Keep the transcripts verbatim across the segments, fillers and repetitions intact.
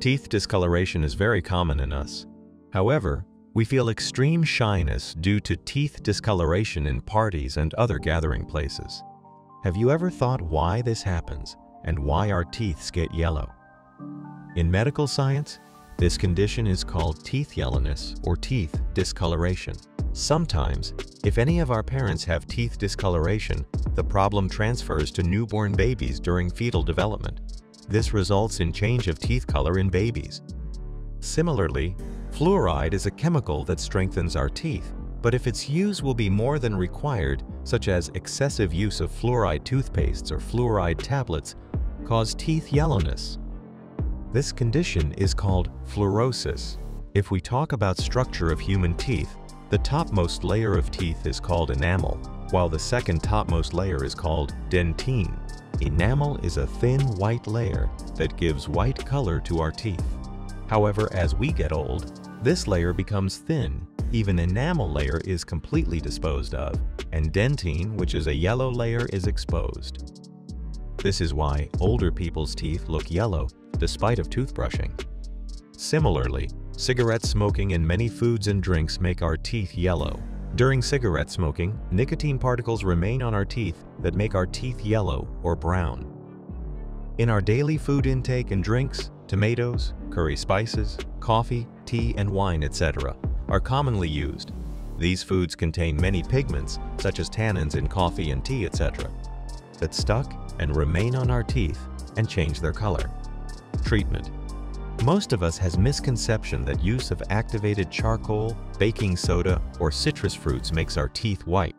Teeth discoloration is very common in us. However, we feel extreme shyness due to teeth discoloration in parties and other gathering places. Have you ever thought why this happens and why our teeth get yellow? In medical science, this condition is called teeth yellowness or teeth discoloration. Sometimes, if any of our parents have teeth discoloration, the problem transfers to newborn babies during fetal development. This results in change of teeth color in babies. Similarly, fluoride is a chemical that strengthens our teeth, but if its use will be more than required, such as excessive use of fluoride toothpastes or fluoride tablets, cause teeth yellowness. This condition is called fluorosis. If we talk about structure of human teeth, the topmost layer of teeth is called enamel, while the second topmost layer is called dentine. Enamel is a thin white layer that gives white color to our teeth. However, as we get old, this layer becomes thin. Even enamel layer is completely disposed of, and dentine, which is a yellow layer, is exposed. This is why older people's teeth look yellow, despite of toothbrushing. Similarly, cigarette smoking and many foods and drinks make our teeth yellow. During cigarette smoking, nicotine particles remain on our teeth that make our teeth yellow or brown. In our daily food intake and drinks, tomatoes, curry spices, coffee, tea, and wine, et cetera, are commonly used. These foods contain many pigments, such as tannins in coffee and tea, et cetera, that stuck and remain on our teeth and change their color. Treatment. Most of us has misconception that use of activated charcoal, baking soda, or citrus fruits makes our teeth white.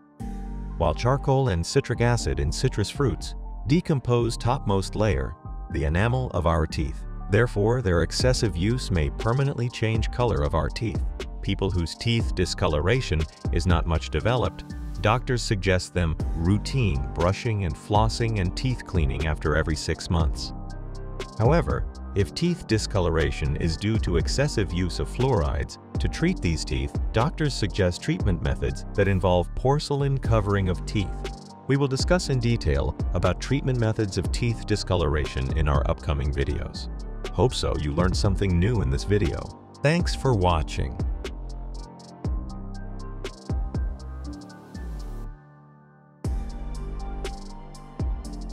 While charcoal and citric acid in citrus fruits decompose topmost layer, the enamel of our teeth. Therefore, their excessive use may permanently change color of our teeth. People whose teeth discoloration is not much developed, doctors suggest them routine brushing and flossing and teeth cleaning after every six months. However, if teeth discoloration is due to excessive use of fluorides, to treat these teeth, doctors suggest treatment methods that involve porcelain covering of teeth. We will discuss in detail about treatment methods of teeth discoloration in our upcoming videos. Hope so you learned something new in this video. Thanks for watching.